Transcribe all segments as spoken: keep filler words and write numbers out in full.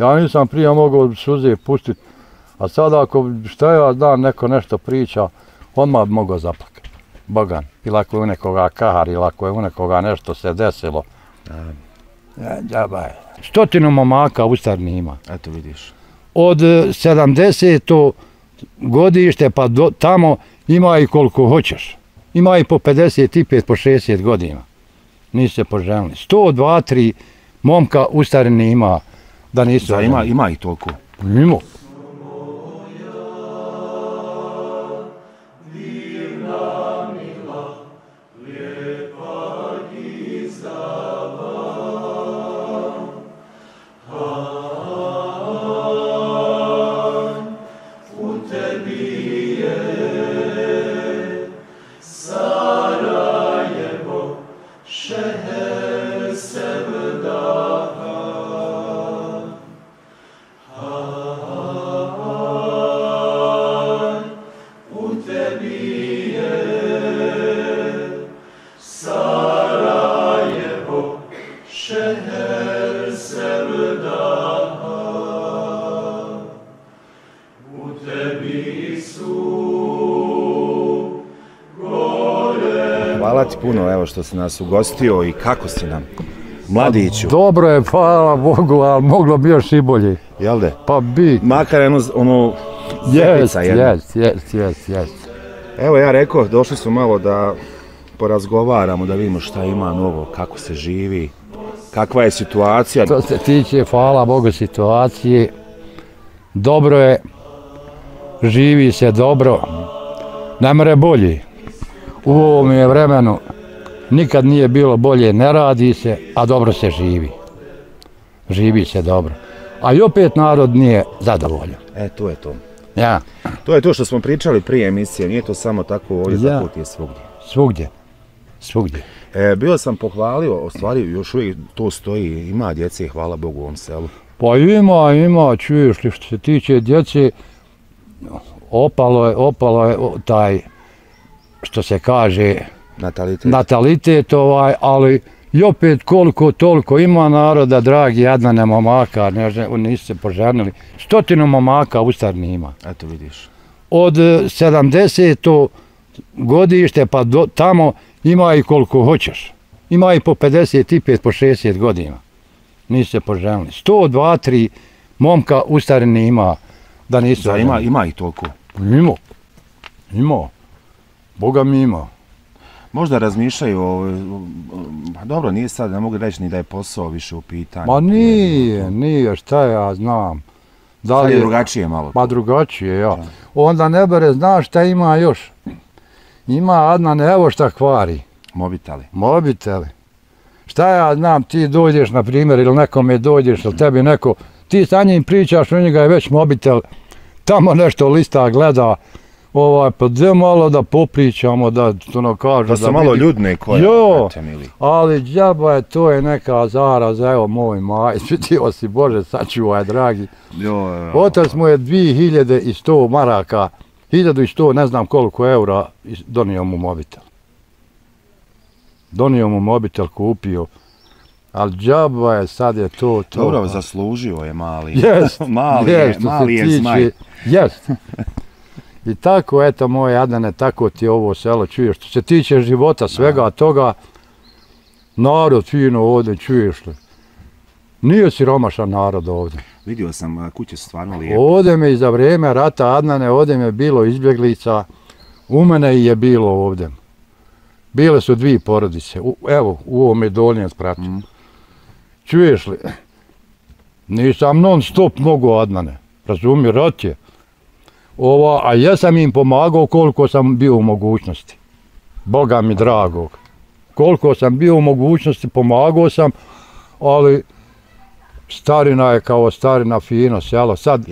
Ja nisam prije mogao suze pustiti, a sada ako šta ja znam neko nešto priča, odmah bi mogao zaplakati. Bogan, ili ako je u nekoga kahar, ili ako je u nekoga nešto se desilo. Stotinu momaka u Starini ima. Eto vidiš. Od sedamdeseto godište pa tamo ima i koliko hoćeš. Ima i po pedeset i pet, po šezdeset godina. Nisu se poženili. sto dva tri momka u Starini ima. Da nisu. Da ima, ima i toliko. Ima. Hvala ti puno, evo što si nas ugostio i kako si nam, mladiću. Dobro je, hvala Bogu, ali moglo bi još i bolje. Jel de? Pa bi. Makar jedno, ono, srepica jedna. Jest, jest, jest, jest. Evo ja rekao, došli su malo da porazgovaramo, da vidimo šta ima novo, kako se živi, kakva je situacija. To se tiče, hvala Bogu, situacije. Dobro je, živi se dobro, ne more bolje. U ovom je vremenu nikad nije bilo bolje, ne radi se, a dobro se živi. Živi se dobro. A i opet narod nije zadovoljan. E, to je to. Ja. To je to što smo pričali prije emisije, nije to samo tako ovdje, tako ti je svugdje. Svugdje, svugdje. E, bio sam pohvalio, u stvari još uvijek to stoji, ima djece, hvala Bogu, u ovom selu. Pa ima, ima, čuješ li što se tiče djece, opalo je, opalo je taj... što se kaže natalitet, ali i opet koliko toliko ima naroda, dragi Adnane momaka, nisu se poženili, stotinu momaka u Starini ima. Eto vidiš. Od sedamdeseto godište pa tamo ima i koliko hoćeš. Ima i po pedeset i pet, po šezdeset godina. Nisu se poženili. sto dva tri momka u Starini ima. Da nisu. Da ima i toliko. Ima. Ima. Boga mi imao. Možda razmišljaju, dobro, nije sad, ne mogu reći ni da je posao više u pitanju. Ma nije, nije, šta ja znam. Sad je drugačije malo. Ma drugačije, ja. Onda nebere, znaš šta ima još? Ima, Adnan, evo šta kvari. Mobiteli. Mobiteli. Šta ja znam, ti dođeš, na primjer, ili nekome dođeš, ili tebi neko, ti sa njim pričaš, u njega je već mobitel, tamo nešto lista gleda, ovaj, pa gdje malo da popričamo, da ono kažu... Da su malo ljudne koje... Jo, ali džaba je, to je neka zaraza, evo moj maj, svidio si Bože, sačuvaj, dragi. Otac mu je dvije hiljade i sto maraka, hiljadu i sto, ne znam koliko eura, donio mu mobitel. Donio mu mobitel, kupio. Ali džaba je, sad je to... Dobro, zaslužio je mali. Jest, jest, mali je zmaj. Jest. I tako, eto moje Adnane, tako ti ovo selo čuješ. Što se tiče života, svega toga, narod fino ovdje, čuješ li. Nije siromašan narod ovdje. Vidio sam, kuće su stvarno lijepe. Ovdje mi za vrijeme rata, Adnane, ovdje mi je bilo izbjeglica. U mene je bilo ovdje. Bile su dvije porodice. Evo, u ovom je Dolnjem spratu. Čuješ li? Nisam non stop mogu Adnane. Razumi, rat je. A ja sam im pomagao koliko sam bio u mogućnosti. Boga mi dragog. Koliko sam bio u mogućnosti, pomagao sam, ali Starina je kao Starina fino selo. Sad,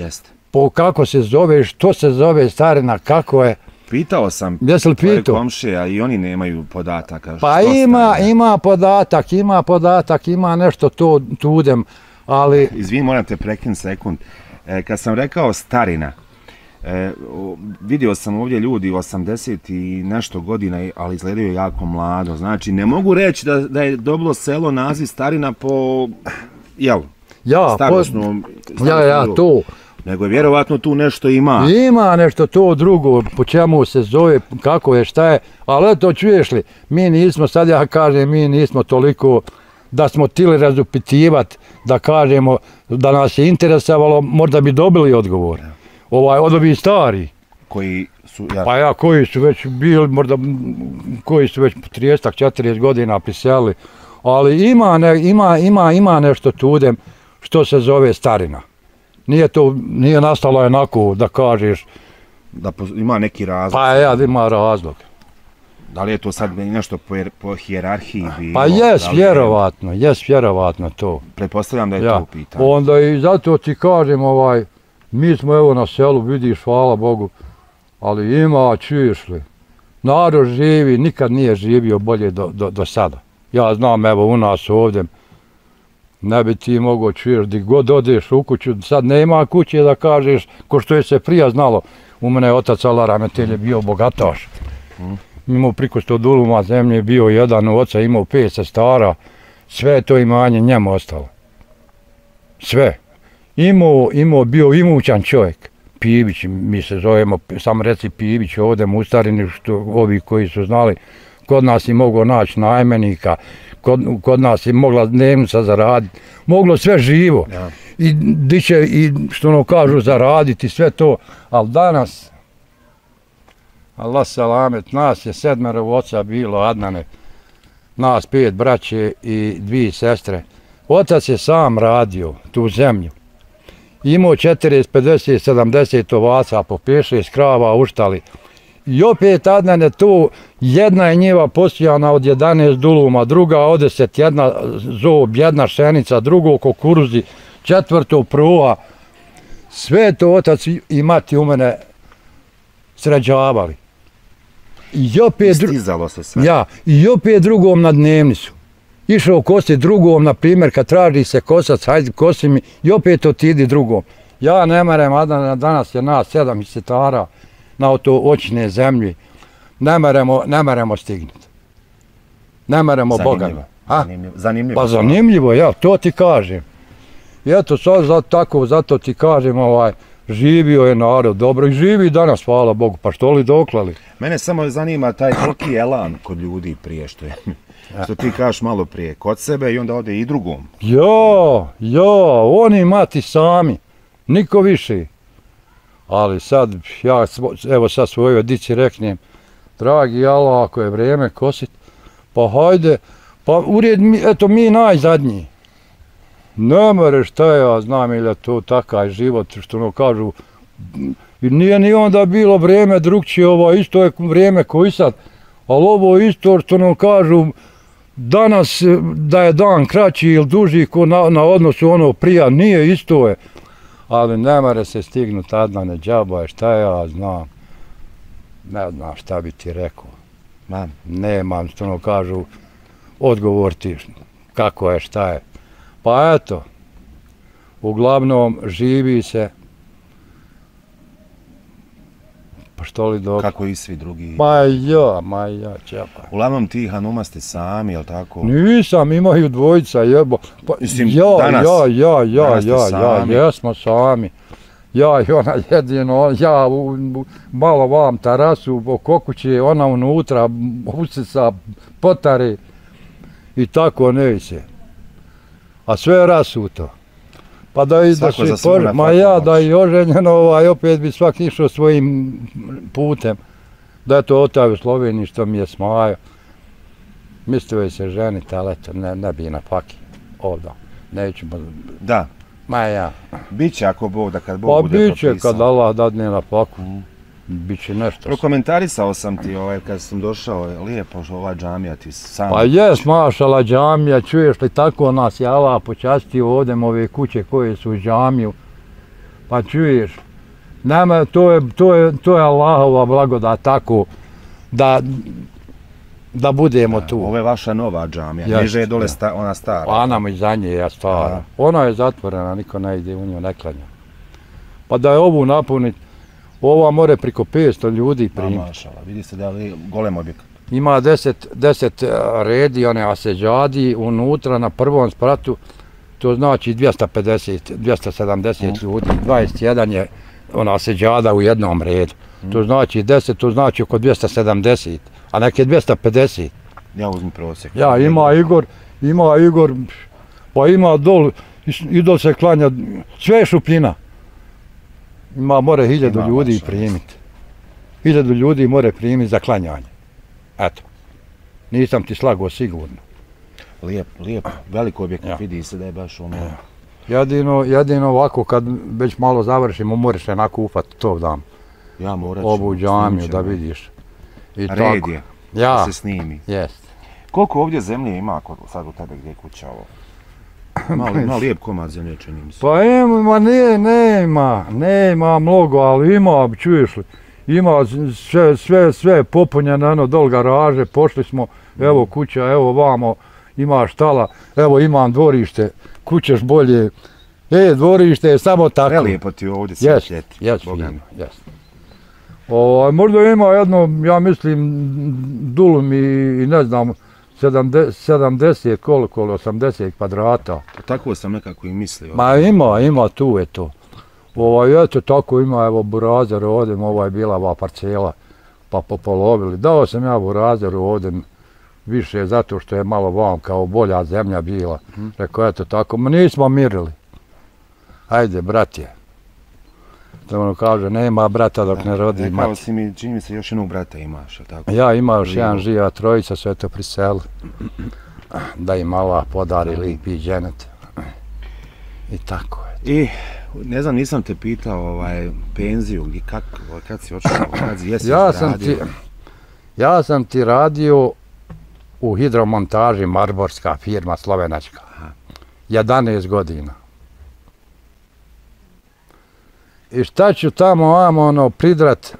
kako se zove, što se zove Starina, kako je? Pitao sam tvoje komšija i oni nemaju podataka. Pa ima podatak, ima podatak, ima nešto to tudem, ali... Izvini, moram te prekinuti sekund. Kad sam rekao Starina, vidio sam ovdje ljudi osamdeset i nešto godina, ali izgledaju jako mlado. Znači, ne mogu reći da je dobilo selo naziv Starina po... Jel? ja, starostnom, ja, ja, to. Nego je vjerovatno tu nešto ima. Ima nešto to drugo, po čemu se zove, kako je, šta je, ali eto, čuješ li, mi nismo, sad ja kažem, mi nismo toliko da smo tili razupitivati, da kažemo, da nas je interesovalo, možda bi dobili odgovor. Ovaj, odobi stari. Koji su, ja... Pa ja, koji su već bili, možda, koji su već trideset četrdeset godina pisali, ali ima, ne, ima, ima, ima nešto tudem što se zove starina. Nije to, nije nastalo onako da kažeš. Da ima neki razlog. Pa ja, ima razlog. Da li je to sad nešto po, po hijerarhiji? Pa jes, vjerovatno, jes, vjerovatno to. Pretpostavljam da je ja. To pitanje. Onda i zato ti kažem, ovaj, mi smo evo na selu, vidiš, hvala Bogu, ali ima, čuješ li, narod živi, nikad nije živio bolje do, do, do sada. Ja znam, evo, u nas ovdje, ne bi ti mogao čuješ, gdje god odeš u kuću, sad nema kuće da kažeš, ko što je se prije znalo, u mene je otac Alara Metelje bio bogataš. Imao priko sto duluma zemlje, bio jedan oca, imao pet sestara, sve to imanje njemu ostalo. Sve. Imao, imao, bio imućan čovjek. Pivić, mi se zovemo, sam reci Pivić ovdje u Starini, što ovi koji su znali, kod nas je mogao naći najmenika, kod, kod nas je mogla dnevnica zaraditi, moglo sve živo. Ja. I di će, i što ono kažu, zaraditi, sve to, ali danas, Allah salamet, nas je sedmero oca bilo, Adnane, nas pet braće i dvije sestre. Otac je sam radio tu zemlju. Imao četrdeset, pedeset, sedamdeset ovaca, po pet šest krava uštali. I opet Adnan je tu, jedna je njiva posijana od jedanaest duluma, druga od deset, jedna zob, jedna šenica, drugo kukuruzi, četvrto pruha. Sve to otac i mati u mene sređavali. I opet, stizalo se sve. Ja, i opet drugom na dnevnicu. Išao kosi drugom, na primjer, kad traži se kosac, hajde kosi mi, i opet otidi drugom. Ja ne merem, Adnan, danas je nas sedam setara na to očne zemlji. Ne meremo, ne meremo stignuti. Ne meremo Boga. Zanimljivo. Zanimljivo. Pa zanimljivo, ja, to ti kažem. I eto, sad za, tako, zato ti kažem, ovaj, živio je narod dobro i živi danas, hvala Bogu, pa što li doklali? Mene samo zanima taj koliki elan kod ljudi prije što je. Što ti kažeš malo prije, kod sebe i onda ode i drugom. Jo, jo, oni mati sami, niko više. Ali sad, ja evo sad svojoj dici reknem, dragi Allah, ako je vrijeme kosit, pa hajde, pa ured, eto mi najzadnji. Ne moreš, šta ja znam, ili je to takaj život, što ono kažu, nije ni onda bilo vrijeme drugčije, ovo isto je vrijeme koji sad, ali ovo isto što ono kažu, danas da je dan kraći ili duži ko na, na odnosu ono prija, nije isto je, ali ne mora se stignuti, Adnane, džaba je, šta ja znam, ne znam šta bi ti rekao, ne, nemam što ono kažu, odgovor ti kako je, šta je. Pa eto, uglavnom živi se, pa što li dok... Kako i svi drugi... Ma ja, ma ja, čepa. Uglavnom ti Hanuma ste sami, jel' tako? Nisam, imaju dvojica, jebo. Pa, mislim, ja, danas, ja, ja, ja, ja, sami. Ja, jesmo sami. Ja i ona jedino, ja u, u, malo vam tarasu, oko kuće, ona unutra, usica, potare i tako ne se. A sve je rasuto. Pa da i da svi požen, ma ja da i oženjeno, ovaj, opet bi svak išao svojim putem. Da je to otav u Sloveniji što mi je smajo. Mislio je se ženiti, ali eto, ne, ne bi na faki ovdje. Nećemo... Da. Ma ja. Biće ako Bog, da kad Bog pa bude propisao. Pa biće kad Allah dadne na faku. Mm. Biće nešto. Prokomentarisao sam ti ovaj, kad sam došao, lijepo ova džamija ti sam... Pa jes, mašala džamija, čuješ li, tako nas je Allah počastio ovdje ove kuće koje su u džamiju. Pa čuješ, nema, to je, to je, to je Allahova blagodat tako da, da budemo da, tu. Ovo je vaša nova džamija, niže je dole sta, ona stara. Pa nam iza nje je stara. Da. Ona je zatvorena, niko ne ide u nju, ne klanja. Pa da je ovu napuniti, ova more preko petsto ljudi primiti. Mašala, vidi se da je golem objekat. Ima deset, deset redi, one aseđadi, unutra na prvom spratu To znači dvjesto pedeset, dvjesto sedamdeset ljudi, dvadeset jedan je ona seđada u jednom redu. To znači deset, to znači oko dvjesto sedamdeset, a neke dvjesto pedeset. Ja uzmem prosjek. Ja, ima Igor, ima Igor, pa ima dol, idol se klanja, sve je šupljina. Ima, more hiljadu ljudi primiti. Hiljadu ljudi more primiti za klanjanje. Eto, nisam ti slago sigurno. Lijep, lijep, veliko objekat, vidi se da je baš ono... Jedino ovako, kad već malo završimo, moraš se nakupati tog dana. Ja morat ću. Ovu džamiju da vidiš. Red je, da se snimi. Koliko ovdje zemlje ima sad u tebe gdje je kuća ovo? Ima lijep komad zemlje, čini mi se. Pa ima, nema, nema mnogo, ali ima, čuješ li, ima sve popunjeno, dol garaže, pošli smo, evo kuća, evo vamo, ima štala, evo imam dvorište, kućeš bolje, e, dvorište je samo tako. Prelijepo ti ovdje sve šljeti. Jes, jes. Možda ima jedno, ja mislim, dulum i ne znam, sedamdeset koliko, osamdeset kvadrata. Tako sam nekako i mislio. Ma ima, ima tu je to. Eto tako ima, evo burazer ovdje, ovo je bila ova parcela, pa popolovili. Dao sam ja burazeru ovdje više zato što je malo vam kao bolja zemlja bila. Rekao eto tako, ma nismo mirili. Ajde bratje. Da ono kaže, nema brata dok ne rodi mati. Rekao si mi, čini mi se još jednog brata imaš, ili tako? Ja, ima još jedan živa, trojica su eto priseli. Da im Allah podari lipi i dženet. I tako je. I, ne znam, nisam te pitao penziju, kad si očeo, kad jesi radio? Ja sam ti radio u hidromontaži, marborska firma, slovenačka. jedanaest godina. I šta ću tamo vam ono pridrat,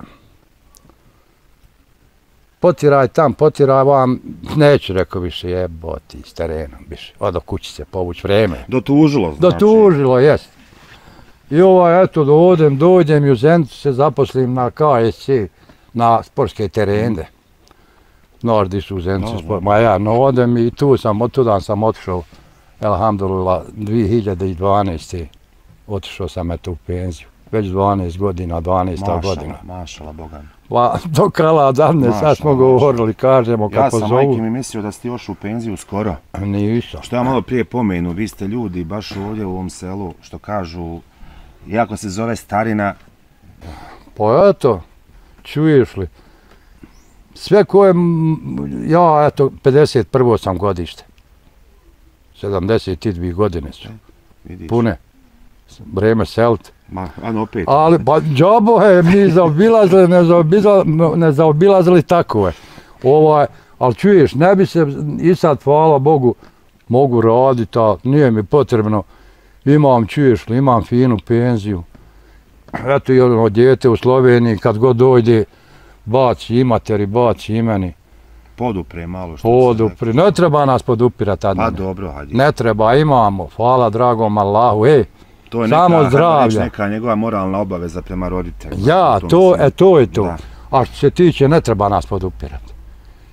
potiraj tam, potiraj vam, neću rekao više jeboti s terenom više, odo kući se povuć vreme. Dotužilo znači. Dotužilo, jest. I ovaj eto dođem, dođem i u Zentu se zaposlim na K S C, na sportske terene. Znaš di su u Zentu sport, ma ja, no odem i tu sam, od tudan sam otišao, elhamdulillah, dvije hiljade dvanaeste. Otišao sam eto u penziju. Već dvanaest godina, dvanaesta godina. Mašala, Boga. Dok Allah davne, sad smo govorili, kažemo kako zovu. Ja sam, majke mi, mislio da ste još u penziju skoro. Nisam. Što ja malo prije pomenu, vi ste ljudi baš ovdje u ovom selu, što kažu, iako se zove Starina. Pa eto, čuješ li, sve koje, ja eto, pedeset prvo sam godište. sedamdeset dvije godine su. Pune. Vreme selit. Ali pa džabo je, mi zaobilazili, ne zaobilazili takove. Ali čuješ, ne bi se, i sad hvala Bogu, mogu raditi, a nije mi potrebno. Imam, čuješ li, imam finu penziju. Eto i ono djete u Sloveniji, kad god dojde, baci i materi, baci i meni. Podupre malo što se... Podupre, ne treba nas podupirati. Pa dobro, hajde. Ne treba, imamo, hvala dragom Allahu, ej. To je neka njegova moralna obaveza prema roditeljima. Ja, to je to. A što se tiče, ne treba nas podupirati.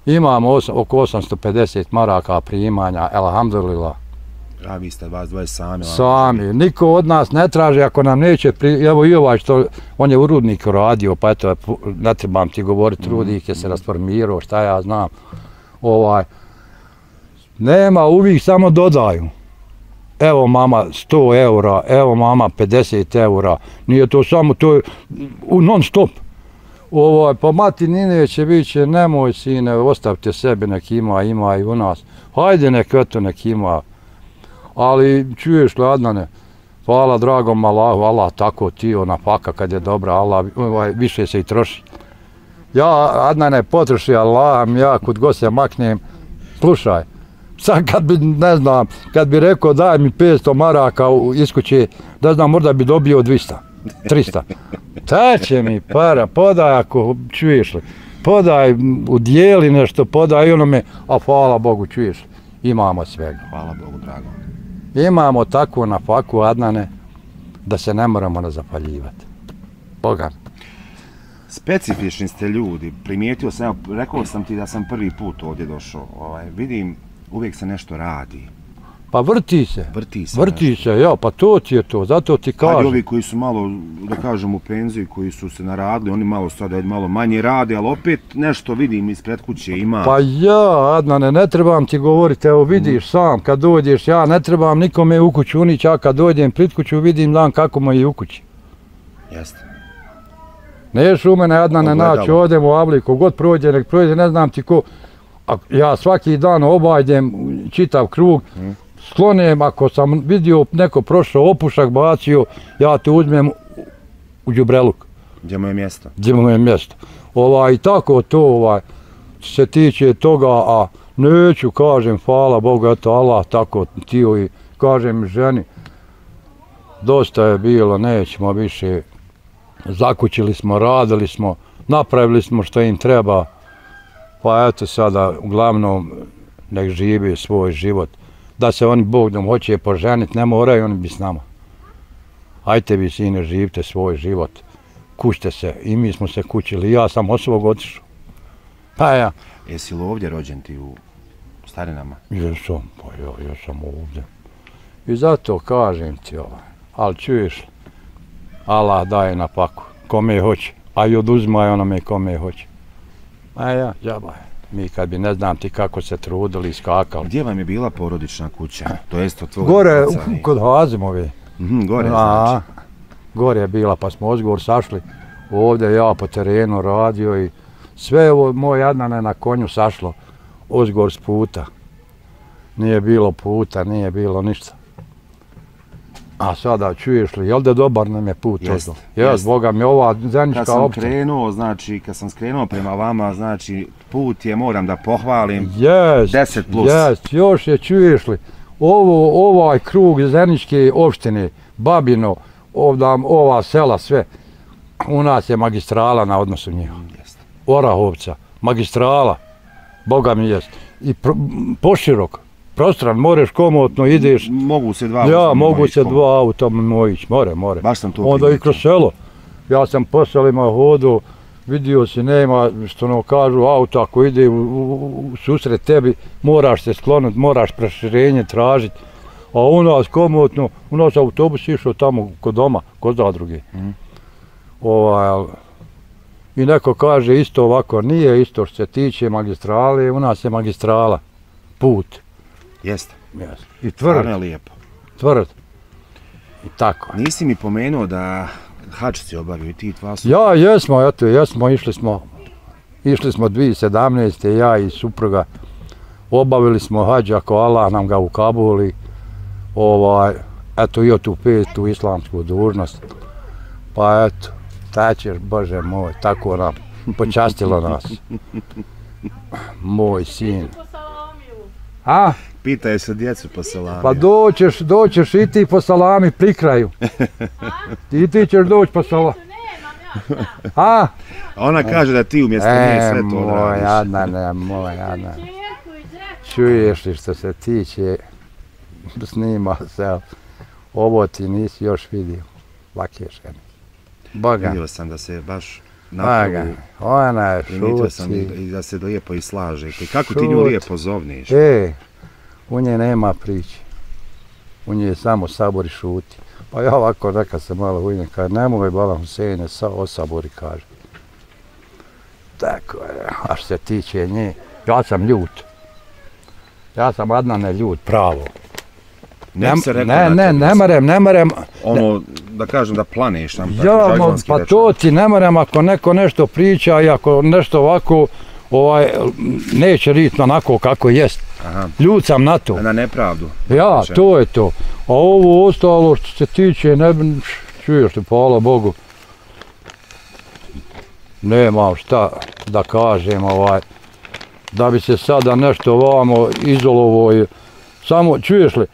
Imamo oko osamsto pedeset maraka primanja, elhamdulillah. A vi ste vas dvoje sami. Sami. Niko od nas ne traži ako nam neće... Evo i ovaj što... On je u Rudniku radio, pa eto, ne trebam ti govoriti, Rudnik je se rasformirao, šta ja znam. Nema, uvijek samo dodaju. Evo mama sto eura, evo mama pedeset eura, nije to samo, to je non stop. Pa mati Nineće biće, nemoj sine, ostavite sebi, nek ima, ima i u nas. Hajde nek eto nek ima. Ali čuješ li Adnane, hvala dragom Allahu, Allah tako ti ona faka kad je dobra, Allah više se i troši. Ja Adnane potroši Allahom, ja kud god se maknem, slušaj. Sad kad bi, ne znam, kad bi rekao daj mi petsto maraka iz kuće, ne znam, možda bi dobio dvjesto, tristo. Ta će mi para, podaj ako čuješ li, podaj, udijeli nešto, podaj onome, a hvala Bogu čuješ li, imamo svega. Hvala Bogu, drago. Imamo takvu na faku, Adnane, da se ne moramo nazapaljivati. Boga. Specifični ste ljudi, primijetio sam, rekao sam ti da sam prvi put ovdje došao, vidim, uvijek se nešto radi. Pa vrti se. Vrti se. Vrti se, ja, pa to ti je to, zato ti kažem. Hajde ovi koji su malo, da kažem, u penziji, koji su se naradili, oni malo sada malo manje rade, ali opet nešto vidim ispred kuće ima. Pa ja, Adnane, ne trebam ti govoriti, evo vidiš sam kad dođeš, ja ne trebam nikome u kuću unići, a kad dođem pred kuću vidim dan kako mu je u kući. Jeste. Neš u mene, Adnane, naći, odem u Avliku, god prođe, nek prođe, ne znam ti ko. Ja svaki dan obajdim čitav krug, sklonem, ako sam vidio neko prošao opušak, bacio, ja te uzmem u đubreluk. Gdje mu je mjesto? Gdje mu je mjesto. I tako to se tiče toga, a neću, kažem, hvala Bogu, eto Allah, tako tio i kažem ženi, dosta je bilo, nećemo više, zakućili smo, radili smo, napravili smo što im treba, pa eto sada, uglavnom, nek živi svoj život. Da se oni, Bog nam hoće poženiti, ne moraju, oni bi s nama. Hajte vi, sine, živite svoj život. Kućite se, i mi smo se kućili, ja sam od svog otišao. Pa ja. Jesi li ovdje rođen ti u Starinama? Jesam, pa ja, ja sam ovdje. I zato kažem ti ovaj, ali čuješ, Allah daje na paku, kome hoće, a i oduzima onome kome hoće. Pa ja, džaba je. Mi kad bi, ne znam ti kako se trudili i skakali. Gdje vam je bila porodična kuća? To jest od tvojeg gore, kod Hazimovi. Gore znači? Gore je bila, pa smo ozgovor sašli. Ovdje ja po terenu radio i sve moj Adnane na konju sašlo. Ozgovor s puta. Nije bilo puta, nije bilo ništa. A sada čuješ li, jel da dobar nam je put? Jeste. Jeste, Boga mi ova zajednička opcija. Kad sam krenuo, znači, kad sam skrenuo prema vama, znači, put je, moram da pohvalim, deset plus. Jeste, još je, čuješ li, ovaj krug zajedničke opštine, Babino, ova sela, sve, u nas je magistrala na odnosu njihova. Orahovca, magistrala, Boga mi jest. I poširok. Prostran, moreš komotno, ideš. Mogu se dva auta. Ja, mogu se dva auta mojić, more, more. Baš sam tu primijetio. Onda i kroz selo. Ja sam po selima hodao, vidio si nema, što nam kažu, auta ako ide u susret tebi, moraš se skloniti, moraš proširenje tražiti. A u nas komotno, u nas autobus išao tamo kod doma, kod zadruge. I neko kaže isto ovako, nije isto što se tiče magistrale, u nas je magistrala, put. Jeste. I tvrd. Stvarno je lijepo. Tvrd. I tako. Nisi mi pomenuo da hač si obavio i ti i tva su... Ja, jesmo, eto, jesmo, išli smo. Išli smo dvije tisuće sedamnaeste. Ja i supruga. Obavili smo hađ, ako Allah nam ga u Kabuli. Eto, i tu petu islamsku dužnost. Pa eto, tačeš, Bože moj, tako nam. Počastilo nas. Moj sin. A? Pitaj se djecu po salami. Pa doćeš, doćeš i ti po salami pri kraju. I ti ćeš doći po salami. A? Ona kaže da ti umjesto nje sve to radiš. Moj Adnane, moj Adnane. Čuješ li što se tiče, snima se, ovo ti nisi još vidio. Lake žene. Boga. Vidio sam da se baš... Baga, ona je šuci. Primitio sam da se lijepo i slaže. Kako ti nju lijepo zovniš? E, u nje nema priče. U nje je samo sabor i šuti. Pa ja ovako nekad se malo ujnem, kaže, nemoj Bala Huseine, o sabori kaže. Tako je, a što se tiče nje, ja sam ljut. Ja sam Adnane ljut, pravo. Ne, ne, ne marem, ne marem. Ono, da kažem, da planeš nam. Ja, pa to ti ne marem ako neko nešto priča i ako nešto ovako, neće ritno onako kako jest. Ljud sam na to. Na nepravdu. Ja, to je to. A ovo ostalo što se tiče, ne bi, čuješ li, hvala Bogu. Nemam šta da kažem, da bi se sada nešto ovamo izolovo. Samo, čuješ li,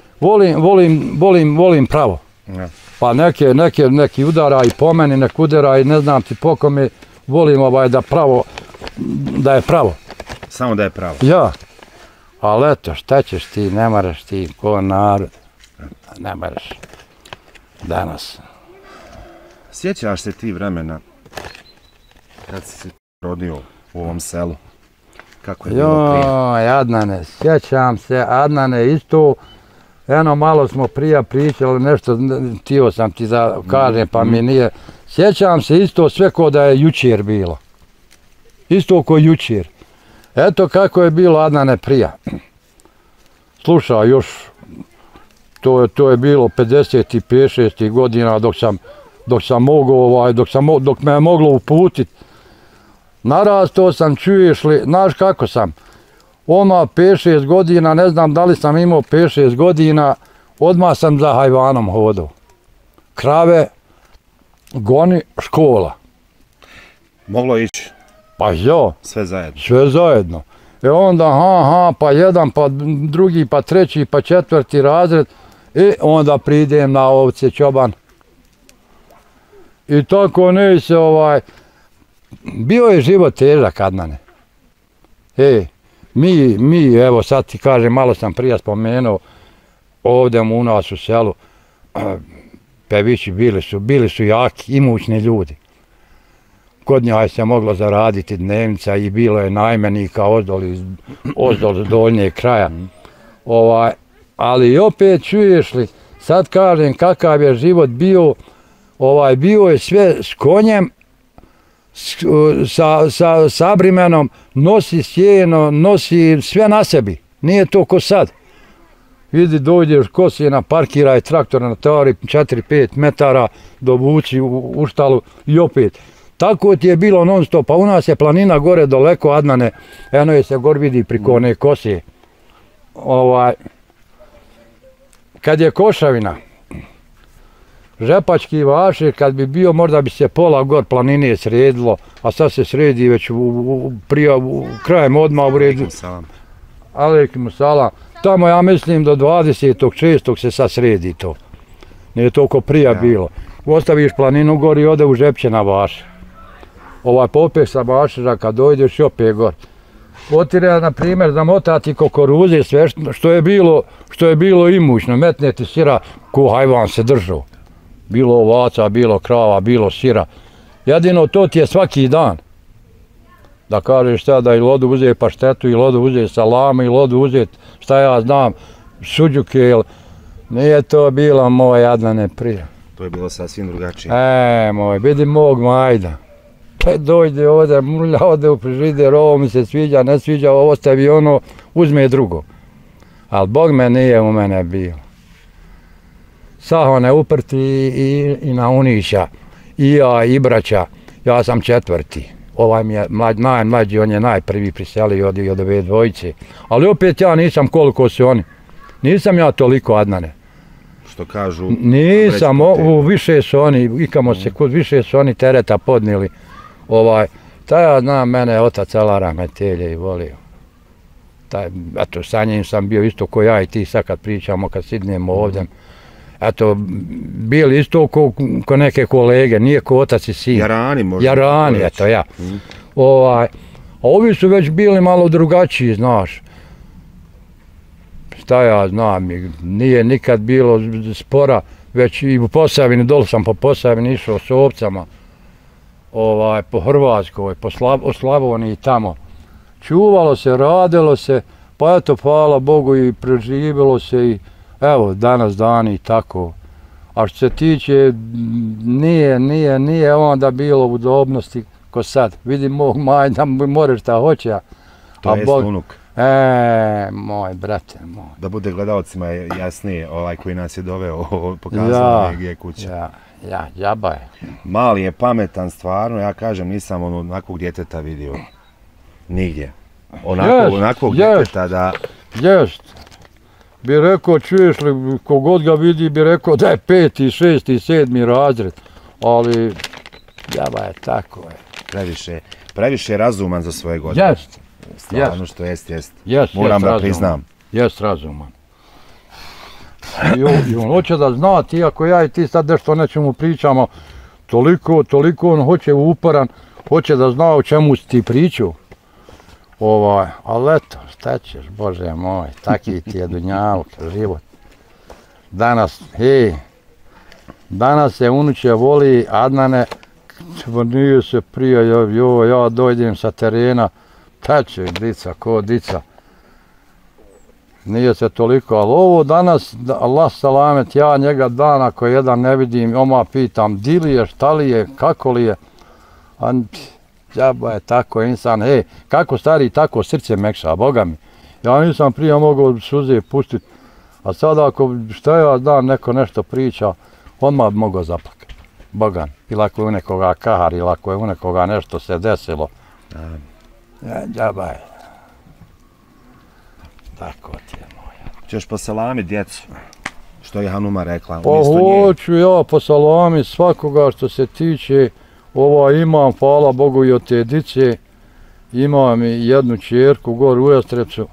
volim pravo, pa neki udara i po meni, nek udara i ne znam ti po kome, volim da je pravo. Samo da je pravo? Ja, ali eto, šta ćeš ti, ne maraš ti, ko narod, ne maraš danas. Sjećaš se ti vremena kad si se rodio u ovom selu, kako je bilo prije? Joj, Adnane, sjećam se, Adnane isto. Eno, malo smo prije pričali, nešto tio sam ti da kažem, pa mi nije. Sjećam se isto sve ko da je jučer bilo. Isto ko jučer. Eto kako je bilo, Adnane, prija. Slušaj, još, to, to je bilo pedeset i šest godina dok sam, dok sam mogao, ovaj, dok, sam, dok me je moglo uputit. Narastao sam, čuješ li, znaš kako sam. Ono pet šest godina, ne znam da li sam imao pet šest godina, odmah sam za hajvanom hodao. Krave, goni, škola. Moglo ići? Pa jo. Sve zajedno? Sve zajedno. I onda ha ha, pa jedan, pa drugi, pa treći, pa četvrti razred. I onda pridem na ovce čoban. I tako ne se ovaj... Bio je život težak, Adnane. Ej. Mi, mi, evo sad ti kažem, malo sam prije spomenuo, ovdje u nas u selu, pevići bili su, bili su jaki, imućni ljudi. Kod njega se moglo zaraditi dnevnica i bilo je najmenika ozdol doljnjeg kraja. Ovaj, ali opet čuješ li, sad kažem kakav je život bio, ovaj, bio je sve s konjem, sa, sa sabrimenom, nosi sjeno, nosi sve na sebi. Nije to ko sad. Vidi, dođeš kosina, parkiraj traktor na tari četiri pet metara, dovuči u, u štalu i opet. Tako ti je bilo non stop, pa u nas je planina gore daleko, Adnane, eno je se gor vidi priko one kose. Ovaj, kad je košavina, Žepački vašir, kad bi bio, možda bi se pola gor planine sredilo, a sad se sredi već u, u, prija, u, krajem odmah u redu. Alejkum salam. Tamo ja mislim do dvadesetog šestog se sad sredi to. Nije toliko prija ja. Bilo. Ostaviš planinu gor i ode u Žepće na vašir. Ovaj popeh sa vašira kad dojdeš i opet gor. Otire, na primjer, zamotati kokoruze, sve što je bilo, što je bilo imućno. Metne ti sira ko hajvan se držao. Bilo ovaca, bilo krava, bilo sira. Jedino to ti je svaki dan. Da kažeš šta, da i lodu uze paštetu, i lodu uze salame, i lodu uze, šta ja znam, suđuke ili... Nije to bila moja, Adnane, prija. To je bilo sasvim drugačije. E, moj, vidi mog majda. Dojde ovdje, mrlja ovdje u prižider, ovo mi se sviđa, ne sviđa, ostavi ono, uzme drugo. Ali Bog me nije u mene bio. Sahone uprti i, i na unića, i ja i braća, ja sam četvrti. Ovaj mi je mlađ, najmlađi, on je najprvi priselio od, od ove dvojice. Ali opet ja nisam koliko su oni. Nisam ja toliko, Adnane. Što kažu? Nisam, o, više su oni, ikamo se kud, više su oni tereta podnili. Ovaj, taj ja znam, mene otac Alara Metelje i volio. Taj, eto, sa njim sam bio isto ko ja i ti sad kad pričamo, kad sidnemo ovdje. Eto, bili isto ko, ko neke kolege, nije ko otac i sin. Jarani možda. Jarani, eto ja. Mm. Ovaj, a ovi su već bili malo drugačiji, znaš. Šta ja znam, nije nikad bilo spora, već i u Posavini, dol sam po Posavini išao s ovcama. Ovaj, po Hrvatskoj, po Slav, Slavoniji tamo. Čuvalo se, radilo se, pa eto, hvala Bogu i preživjelo se i... Evo, danas dani i tako. A što se tiče, nije, nije, nije onda bilo udobnosti ko sad. Vidim mog majda, more šta hoće. To je unuk. E, moj, brate, moj. Da bude gledalcima jasnije, ovaj koji nas je doveo, pokazano gdje je kuća. Ja, ja, džaba je. Mali je pametan, stvarno, ja kažem, nisam onakvog djeteta vidio. Nigdje. Onakvog djeteta da... Jest. Bi rekao, čuješ li, kogod ga vidi, bi rekao da je peti, šesti, sedmi razred, ali djava je tako je. Previše, previše je razuman za svoje godine. Jest. Stvarno što jest, jest. Jest, moram da priznam. Jest razuman. I on, i on hoće da zna, ti ako ja i ti sad nešto nečemu pričamo, toliko, toliko on hoće uporan, hoće da zna o čemu si ti pričao. Ovaj, ali eto, šta ćeš, Bože moj, taki ti je dunjavuk, život. Danas, hej, danas se unuče voli, Adnane, nije se prije, jo, ja dojdem sa terena, šta će, dica, ko dica. Nije se toliko, ali ovo danas, Allah salamet, ja njega dana koji jedan ne vidim, oma pitam di li je, šta li je, kako li je. A džaba je tako insan, hej, kako stari, tako srce mekša, boga mi. Ja nisam prije mogao suze pustiti, a sada ako šta ja znam, neko nešto priča, odmah bi mogao zaplakati, boga mi. Ili ako je u nekoga kahar, ili ako je u nekoga nešto se desilo. Džaba je. Tako ti je moja. Češ posalami djecu, što je Hanuma rekla? Pa hoću ja posalami svakoga što se tiče, ova imam, hvala Bogu i od te dice, imam jednu čerku gore u Estrecu.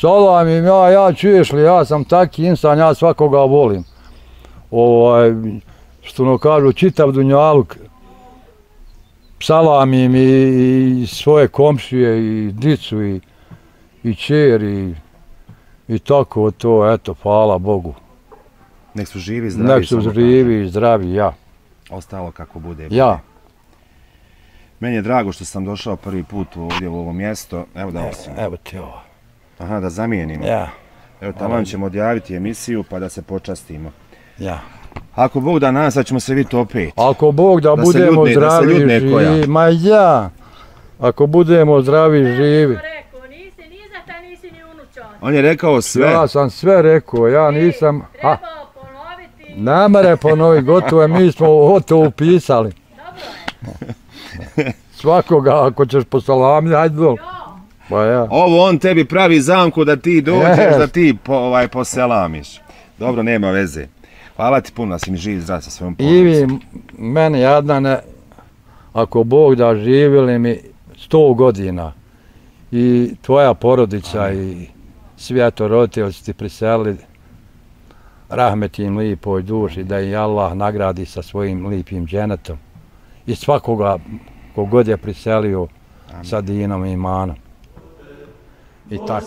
Salamim ja, ja čuješ li, ja sam taki insan, ja svakoga volim. Što no kažu, čitav dunjaluk. Salamim i svoje komšije, i dicu, i i čer i tako to, eto, hvala Bogu. Nek su živi i zdravi. Nek su živi i zdravi, ja. Ostalo kako bude. Ja. Meni je drago što sam došao prvi put ovdje u ovo mjesto. Evo da osim. Evo ti ovo. Aha, da zamijenimo. Ja. Evo, tamo ćemo odjaviti emisiju pa da se počastimo. Ja. Ako Bog da nas, sad ćemo se vidjeti opet. Ako Bog da budemo zdravi i živi. Ma ja. Ako budemo zdravi i živi. On je rekao sve. Ja sam sve rekao, ja nisam... Trebao ponoviti. Ne more ponoviti, gotovo je, mi smo ovo to upisali. Dobro je. Svakoga, ako ćeš posalamiti, hajde dol. Ovo on tebi pravi zamku da ti dođeš, da ti poselamiš. Dobro, nema veze. Hvala ti puno da si mi živ zdrav sa svojom porodicom. I vi, meni Adnane, ako Bog da živjeli mi sto godina i tvoja porodica i... Svjeto roditelji su ti priselili, rahmet im lipoj duši, da i Allah nagradi sa svojim lipim dženetom. I svakoga kogod je priselio sa dinom i imanom. I tako.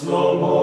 Slow mo.